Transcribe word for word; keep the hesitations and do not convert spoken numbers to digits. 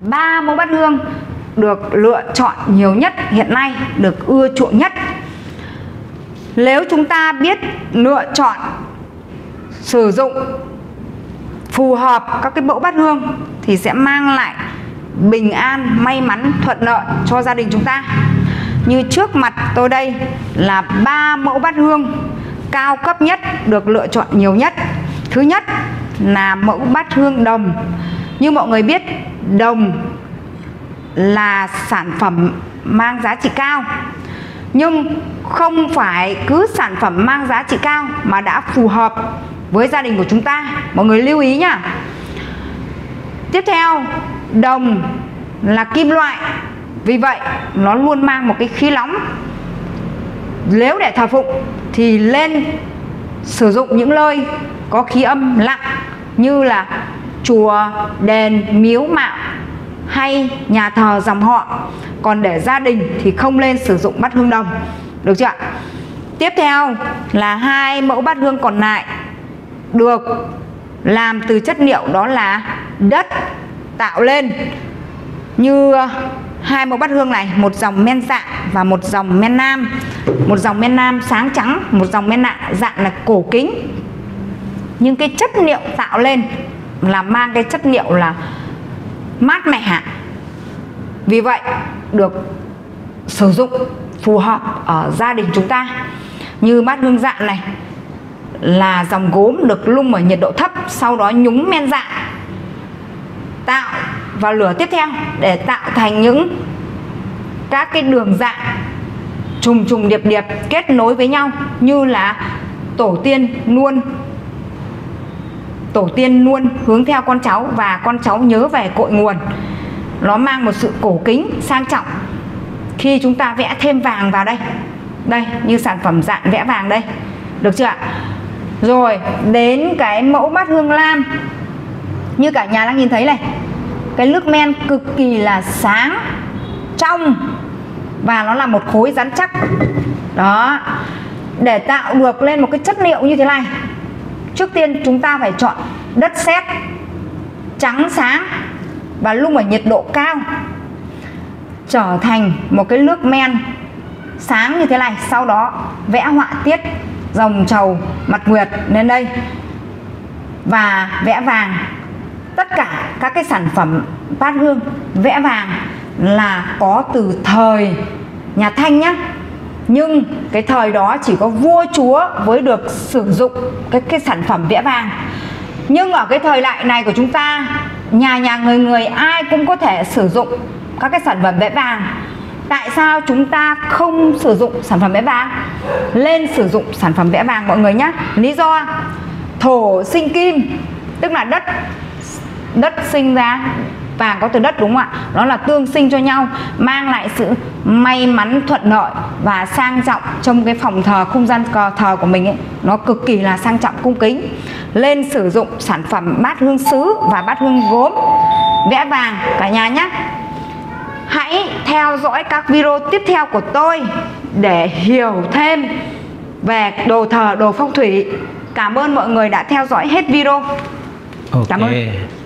ba mẫu bát hương được lựa chọn nhiều nhất hiện nay, được ưa chuộng nhất. Nếu chúng ta biết lựa chọn sử dụng phù hợp các cái mẫu bát hương thì sẽ mang lại bình an, may mắn, thuận lợi cho gia đình chúng ta. Như trước mặt tôi đây là ba mẫu bát hương cao cấp nhất, được lựa chọn nhiều nhất. Thứ nhất là mẫu bát hương đồng. Như mọi người biết, đồng là sản phẩm mang giá trị cao, nhưng không phải cứ sản phẩm mang giá trị cao mà đã phù hợp với gia đình của chúng ta. Mọi người lưu ý nhá. Tiếp theo, đồng là kim loại, vì vậy nó luôn mang một cái khí nóng. Nếu để thờ phụng thì nên sử dụng những nơi có khí âm lặng như là chùa, đền, miếu mạo hay nhà thờ dòng họ. Còn để gia đình thì không nên sử dụng bát hương đồng, được chưa ạ? Tiếp theo là hai mẫu bát hương còn lại được làm từ chất liệu đó là đất tạo lên. Như hai mẫu bát hương này, một dòng men dạng và một dòng men nam. Một dòng men nam sáng trắng, một dòng men dạng là cổ kính. Nhưng cái chất liệu tạo lên là mang cái chất liệu là mát mẻ, vì vậy được sử dụng phù hợp ở gia đình chúng ta. Như bát hương dạng này là dòng gốm được lung ở nhiệt độ thấp, sau đó nhúng men dạng tạo vào lửa tiếp theo để tạo thành những các cái đường dạng trùng trùng điệp điệp kết nối với nhau, như là tổ tiên luôn tổ tiên luôn hướng theo con cháu và con cháu nhớ về cội nguồn. Nó mang một sự cổ kính, sang trọng. Khi chúng ta vẽ thêm vàng vào đây, đây như sản phẩm dạng vẽ vàng đây, được chưa ạ? Rồi đến cái mẫu bát hương lam. Như cả nhà đang nhìn thấy này, cái nước men cực kỳ là sáng, trong và nó là một khối rắn chắc. Đó, để tạo được lên một cái chất liệu như thế này, trước tiên chúng ta phải chọn đất sét trắng sáng và lung ở nhiệt độ cao, trở thành một cái nước men sáng như thế này. Sau đó vẽ họa tiết rồng trầu mặt nguyệt lên đây và vẽ vàng. Tất cả các cái sản phẩm bát hương vẽ vàng là có từ thời nhà Thanh nhá. Nhưng cái thời đó chỉ có vua chúa mới được sử dụng cái, cái sản phẩm vẽ vàng. Nhưng ở cái thời đại này của chúng ta, nhà nhà người người ai cũng có thể sử dụng các cái sản phẩm vẽ vàng. Tại sao chúng ta không sử dụng sản phẩm vẽ vàng? Lên sử dụng sản phẩm vẽ vàng mọi người nhé. Lý do thổ sinh kim, tức là đất đất sinh ra vàng, có từ đất, đúng không ạ? Nó là tương sinh cho nhau, mang lại sự may mắn, thuận lợi và sang trọng trong cái phòng thờ, không gian thờ của mình ấy, nó cực kỳ là sang trọng, cung kính. Lên sử dụng sản phẩm bát hương sứ và bát hương gốm vẽ vàng cả nhà nhé. Hãy theo dõi các video tiếp theo của tôi để hiểu thêm về đồ thờ, đồ phong thủy. Cảm ơn mọi người đã theo dõi hết video. Okay. Cảm ơn.